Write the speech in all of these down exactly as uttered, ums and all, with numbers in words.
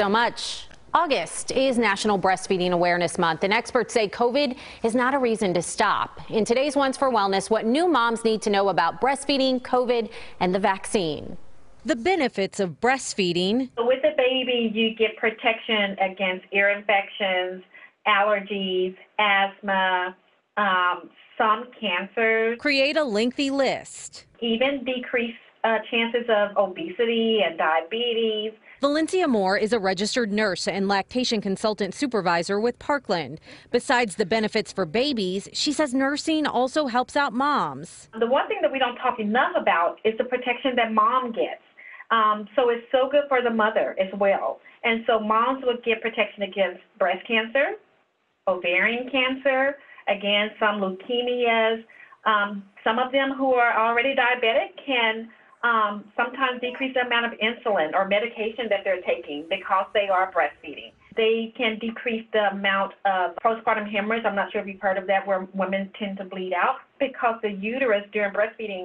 so much. August is National Breastfeeding Awareness Month, and experts say COVID is not a reason to stop. In today's Once for Wellness, what new moms need to know about breastfeeding, COVID, and the vaccine. The benefits of breastfeeding. So with a baby, you get protection against ear infections, allergies, asthma, um, some cancers. Create a lengthy list. Even decrease uh, chances of obesity and diabetes. Valencia Moore is a registered nurse and lactation consultant supervisor with Parkland. Besides the benefits for babies, she says nursing also helps out moms. The one thing that we don't talk enough about is the protection that mom gets. Um, so it's so good for the mother as well. And so moms would get protection against breast cancer, ovarian cancer, again, some leukemias. Um, some of them who are already diabetic can Um, sometimes decrease the amount of insulin or medication that they're taking because they are breastfeeding. They can decrease the amount of postpartum hemorrhage. I'm not sure if you've heard of that, where women tend to bleed out because the uterus during breastfeeding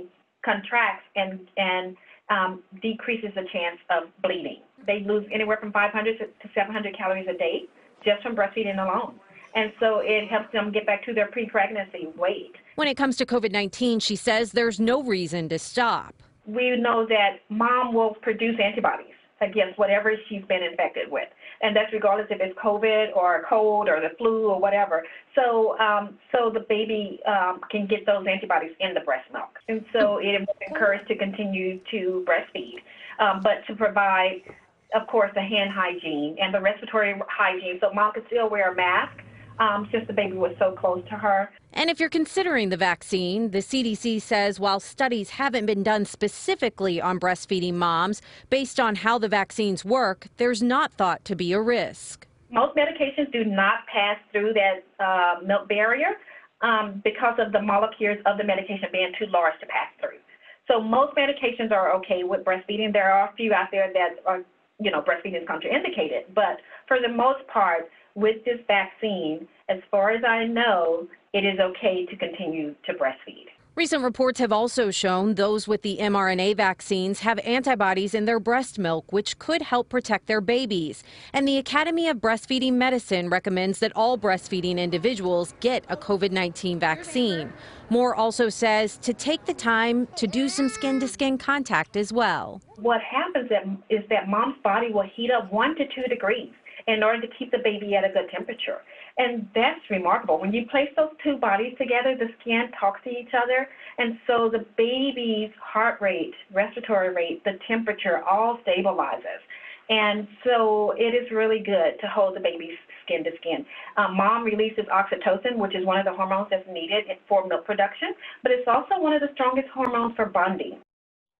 contracts and, and um, decreases the chance of bleeding. They lose anywhere from five hundred to seven hundred calories a day just from breastfeeding alone. And so it helps them get back to their pre-pregnancy weight. When it comes to COVID nineteen, she says there's no reason to stop. We know that mom will produce antibodies against whatever she's been infected with, and that's regardless if it's COVID or a cold or the flu or whatever. So, um, so the baby um, can get those antibodies in the breast milk, and so it is encouraged to continue to breastfeed, um, but to provide, of course, the hand hygiene and the respiratory hygiene, so mom could still wear a mask. Um, since the baby was so close to her. And if you're considering the vaccine, the C D C says while studies haven't been done specifically on breastfeeding moms, based on how the vaccines work, there's not thought to be a risk. Most medications do not pass through that uh, milk barrier um, because of the molecules of the medication being too large to pass through. So most medications are okay with breastfeeding. There are a few out there that are, you know, breastfeeding is contraindicated, but for the most part, with this vaccine, as far as I know, it is okay to continue to breastfeed. Recent reports have also shown those with the m R N A vaccines have antibodies in their breast milk, which could help protect their babies. And the Academy of Breastfeeding Medicine recommends that all breastfeeding individuals get a COVID nineteen vaccine. Moore also says to take the time to do some skin-to-skin contact as well. What happens is that mom's body will heat up one to two degrees in order to keep the baby at a good temperature. And that's remarkable. When you place those two bodies together, the skin talks to each other, and so the baby's heart rate, respiratory rate, the temperature all stabilizes. And so it is really good to hold the baby's skin to skin. Um, mom releases oxytocin, which is one of the hormones that's needed for milk production, but it's also one of the strongest hormones for bonding.